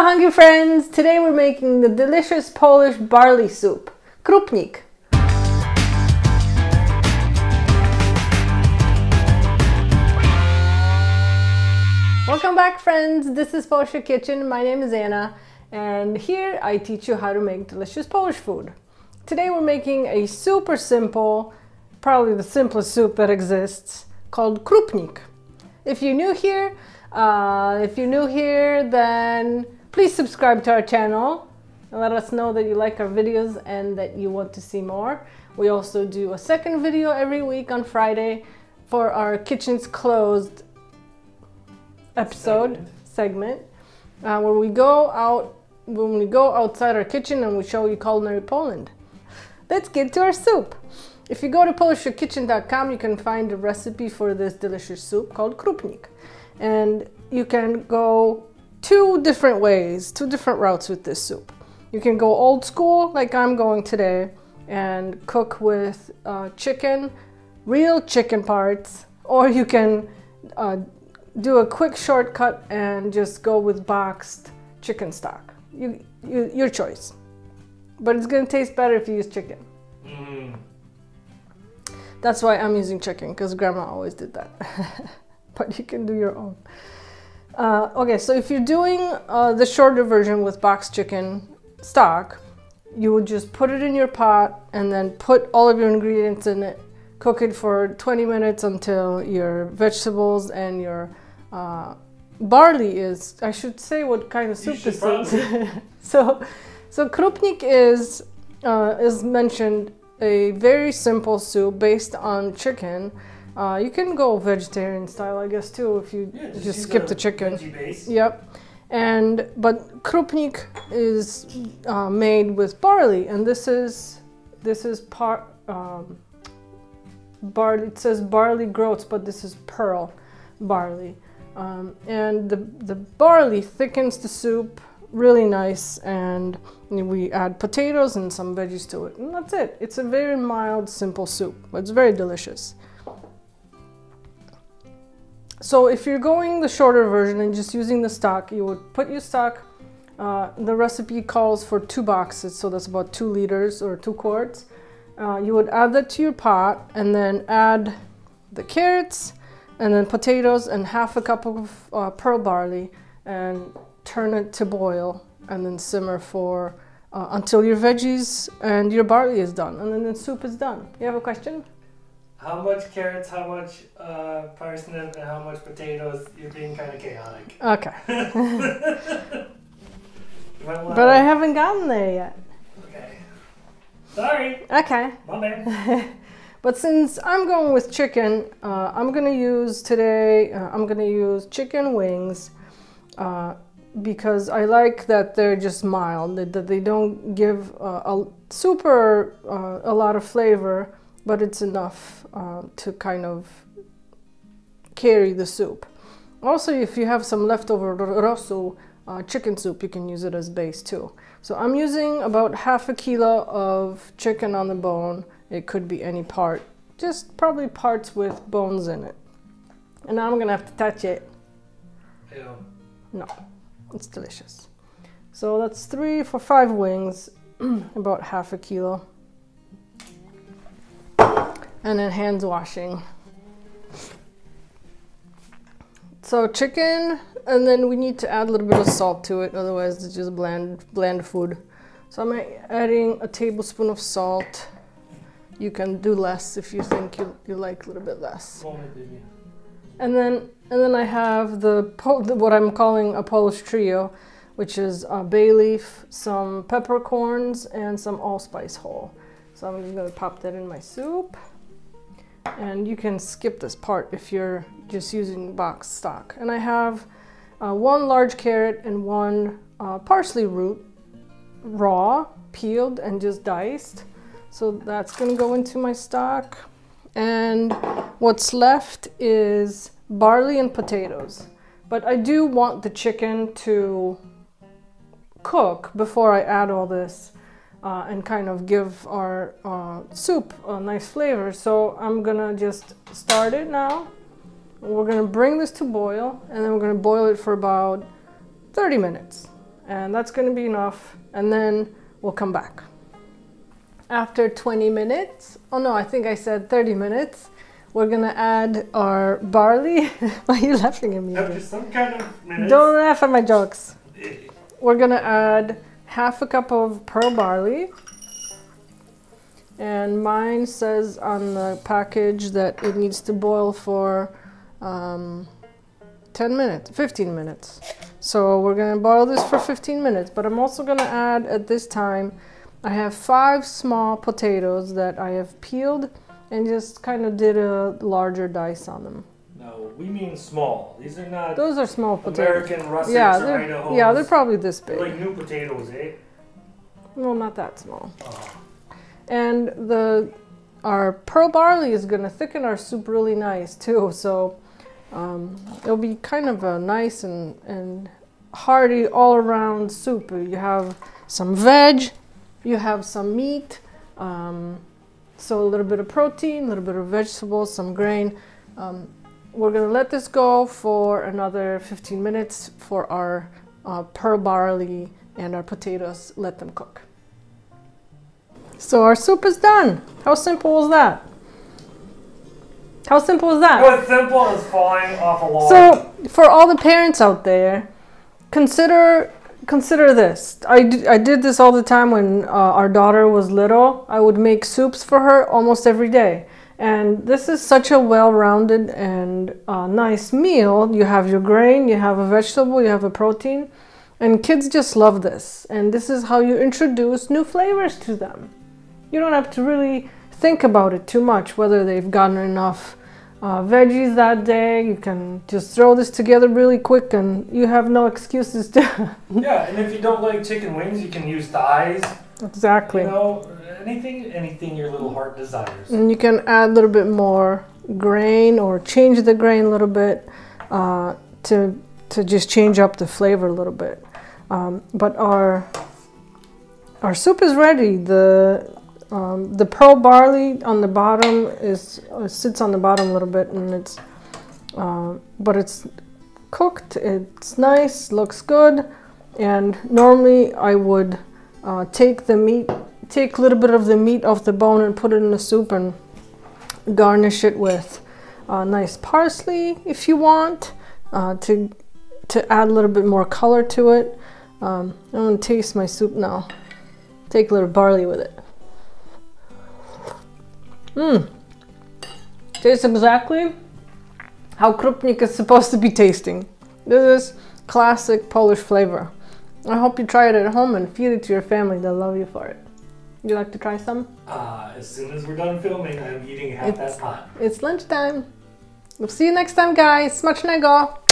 Hello hungry friends! Today we're making the delicious Polish barley soup, Krupnik. Welcome back friends, this is Polish Your Kitchen, my name is Anna and here I teach you how to make delicious Polish food. Today we're making a super simple, probably the simplest soup that exists, called Krupnik. If you're new here, then please subscribe to our channel and let us know that you like our videos and that you want to see more. We also do a second video every week on Friday for our Kitchens Closed episode segment where we go out outside our kitchen and we show you culinary Poland. Let's get to our soup. If you go to polishyourkitchen.com, you can find a recipe for this delicious soup called Krupnik. And you can go two different routes with this soup. You can go old school, like I'm going today, and cook with chicken, real chicken parts, or you can do a quick shortcut and just go with boxed chicken stock. Your choice. But it's gonna taste better if you use chicken. Mm. That's why I'm using chicken, because Grandma always did that. But you can do your own. Okay, so if you're doing the shorter version with boxed chicken stock, you would just put it in your pot and then put all of your ingredients in it, cook it for 20 minutes until your vegetables and your barley is, I should say what kind of soup this is. So Krupnik is mentioned a very simple soup based on chicken. You can go vegetarian style, I guess, too, if you just skip the chicken. Yep. But Krupnik is made with barley, and this is part barley. It says barley groats, but this is pearl barley, and the barley thickens the soup really nice. And we add potatoes and some veggies to it, and that's it. It's a very mild, simple soup, but it's very delicious. So if you're going the shorter version and just using the stock, you would put your stock, the recipe calls for 2 boxes, so that's about 2 liters or 2 quarts. You would add that to your pot and then add the carrots and then potatoes and half a cup of pearl barley and turn it to boil and then simmer for until your veggies and your barley is done, and then the soup is done. You have a question? How much carrots, how much parsnip, and how much potatoes? You're being kind of chaotic. Okay. But I haven't gotten there yet. Okay. Sorry. Okay. My bad. But since I'm going with chicken, I'm going to use chicken wings because I like that they're just mild, that they don't give a lot of flavor. But it's enough to kind of carry the soup. Also, if you have some leftover rosu chicken soup, you can use it as base too. So I'm using about half a kilo of chicken on the bone. It could be any part, just probably parts with bones in it. And now I'm gonna have to touch it. Ew. No, it's delicious. So that's 3 for 5 wings, about half a kilo. And then hands washing. So chicken, and then we need to add a little bit of salt to it, otherwise it's just bland food. So I'm adding a tablespoon of salt. You can do less if you think you like a little bit less. And then I have what I'm calling a Polish trio, which is a bay leaf, some peppercorns, and some allspice whole. So I'm just gonna pop that in my soup. And you can skip this part if you're just using box stock. And I have 1 large carrot and 1 parsley root, raw, peeled, and just diced. So that's going to go into my stock. And what's left is barley and potatoes. But I do want the chicken to cook before I add all this. And kind of give our soup a nice flavor. So I'm gonna just start it now. We're gonna bring this to boil, and then we're gonna boil it for about 30 minutes. and that's going to be enough, and then we'll come back. After 20 minutes, oh no, I think I said 30 minutes, we're going to add our barley. Why are you laughing at me? After some kind of minutes. Don't laugh at my jokes. We're going to add half a cup of pearl barley. And mine says on the package that it needs to boil for 15 minutes. So we're going to boil this for 15 minutes, but I'm also going to add at this time, I have 5 small potatoes that I have peeled and just kind of did a larger dice on them. No, we mean small. These are not... Those are small potatoes. American russets or Idaho's. Yeah, they're probably this big. They're like new potatoes, eh? Well, not that small. Oh. And our pearl barley is going to thicken our soup really nice too, so it'll be kind of a nice and hearty all-around soup. You have some veg, you have some meat, so a little bit of protein, a little bit of vegetables, some grain. We're going to let this go for another 15 minutes for our pearl barley and our potatoes. Let them cook. So our soup is done. How simple was that? How simple is that? Well, it's simple as falling off a log. So for all the parents out there, consider this. I did this all the time when our daughter was little. I would make soups for her almost every day. And this is such a well-rounded and nice meal. You have your grain, you have a vegetable, you have a protein. And kids just love this. And this is how you introduce new flavors to them. You don't have to really think about it too much, whether they've gotten enough veggies that day. You can just throw this together really quick and you have no excuses to... Yeah, and if you don't like chicken wings, you can use thighs. Exactly. You know, anything your little heart desires. And you can add a little bit more grain or change the grain a little bit to just change up the flavor a little bit. But our soup is ready. The pearl barley on the bottom sits on the bottom a little bit, and it's but it's cooked. It's nice, looks good. And normally I would take a little bit of the meat off the bone and put it in the soup and garnish it with nice parsley if you want to add a little bit more color to it. I'm going to taste my soup now. Take a little barley with it. Mmm. Tastes exactly how Krupnik is supposed to be tasting. This is classic Polish flavor. I hope you try it at home and feed it to your family. They'll love you for it. Would you like to try some? As soon as we're done filming, I'm eating half that pot. It's lunchtime. We'll see you next time, guys. Smacznego!